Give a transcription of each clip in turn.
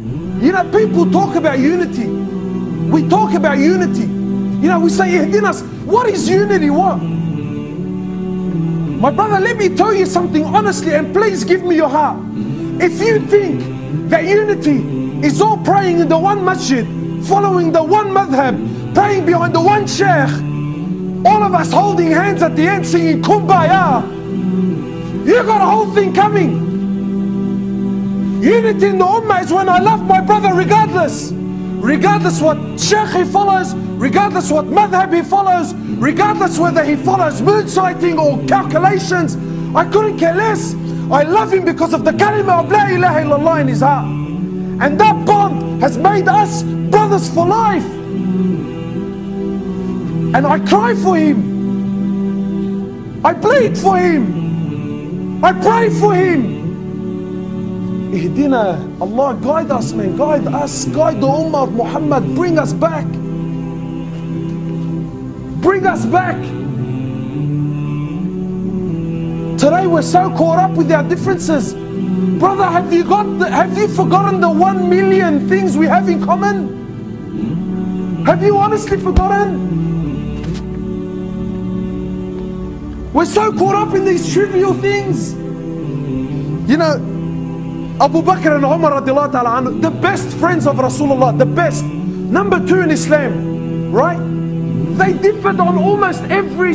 You know, people talk about unity. We talk about unity. You know, we say, Ihdena, what is unity? What? My brother, let me tell you something honestly, and please give me your heart. If you think that unity is all praying in the one masjid, following the one madhab, praying behind the one sheikh, all of us holding hands at the end singing Kumbaya, you got a whole thing coming. Unity in the ummah is when I love my brother regardless. Regardless what sheikh he follows, regardless what madhab he follows, regardless whether he follows mood sighting or calculations, I couldn't care less. I love him because of the kalimah of la ilaha illallah in his heart. And that bond has made us brothers for life. And I cry for him. I plead for him. I pray for him. Ihdena, Allah, guide us, man, guide us, guide the ummah of Muhammad, bring us back. Bring us back. Today we're so caught up with our differences. Brother, have you forgotten the 1 million things we have in common? Have you honestly forgotten? We're so caught up in these trivial things. You know, Abu Bakr and Umar radiallahu ta'ala anhu, the best friends of Rasulullah, the best, number 2 in Islam, right? They differed on almost every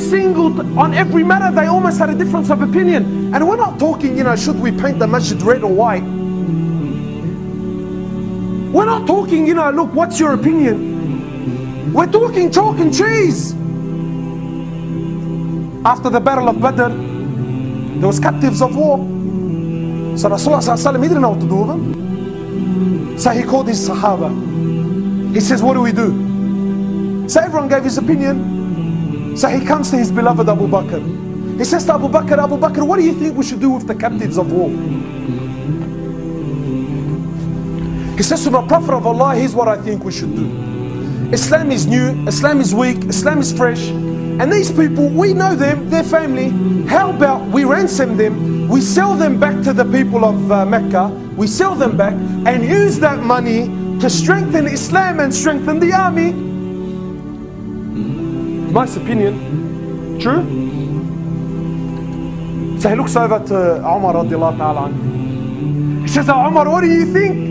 matter. They almost had a difference of opinion. And we're not talking, you know, should we paint the masjid red or white? We're not talking, you know, look, what's your opinion? We're talking chalk and cheese. After the Battle of Badr, there was captives of war. So Rasulullah, he didn't know what to do with them. So he called his Sahaba. He says, what do we do? So everyone gave his opinion. So he comes to his beloved Abu Bakr. He says to Abu Bakr, Abu Bakr, what do you think we should do with the captives of war? He says to the Prophet of Allah, here's what I think we should do. Islam is new, Islam is weak, Islam is fresh. And these people, we know them, their family. How about we ransom them? We sell them back to the people of Mecca, we sell them back and use that money to strengthen Islam and strengthen the army. Nice opinion, true? So he looks over to Umar radiallahu ta'ala anhu. He says, oh, Umar, what do you think?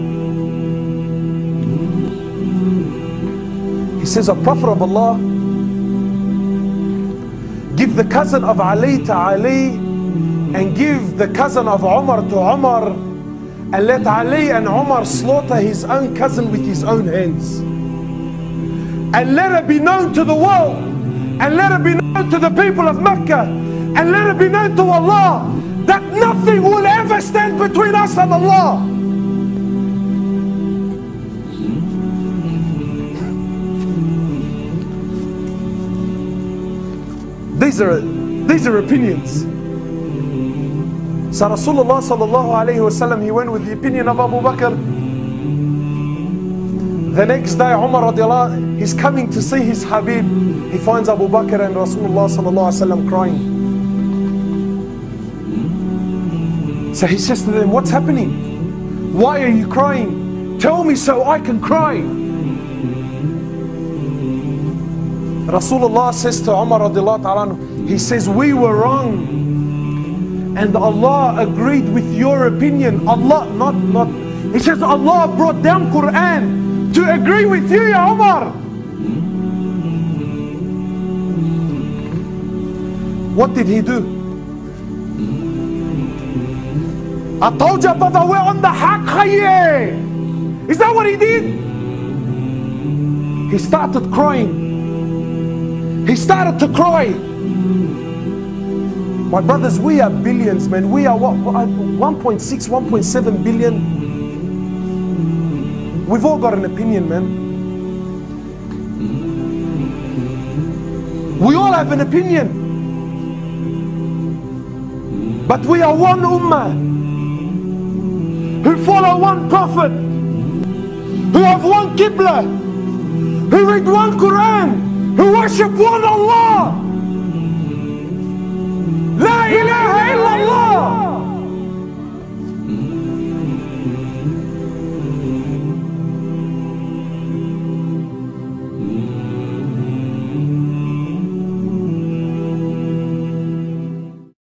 He says, O Prophet of Allah, give the cousin of Ali to Ali, and give the cousin of Umar to Umar, and let Ali and Umar slaughter his own cousin with his own hands. And let it be known to the world, and let it be known to the people of Mecca, and let it be known to Allah, that nothing will ever stand between us and Allah. These are opinions. So Rasulullah sallallahu alayhi wa sallam, he went with the opinion of Abu Bakr. The next day Umar radiallahu, he's coming to see his Habib. He finds Abu Bakr and Rasulullah sallallahu alayhi wa sallam crying. So he says to them, what's happening? Why are you crying? Tell me so I can cry. Rasulullah says to Umar radiallahu ta'ala, he says, we were wrong. And Allah agreed with your opinion. Allah, not. He says Allah brought down Quran to agree with you, Ya Umar. What did he do? I told you, brother, we're on the haqq. Is that what he did? He started crying. He started to cry. My brothers, we are billions, man. We are what? 1.6, 1.7 billion. We've all got an opinion, man. We all have an opinion. But we are one ummah, who follow one prophet, who have one Qibla, who read one Quran, who worship one Allah. La ilaha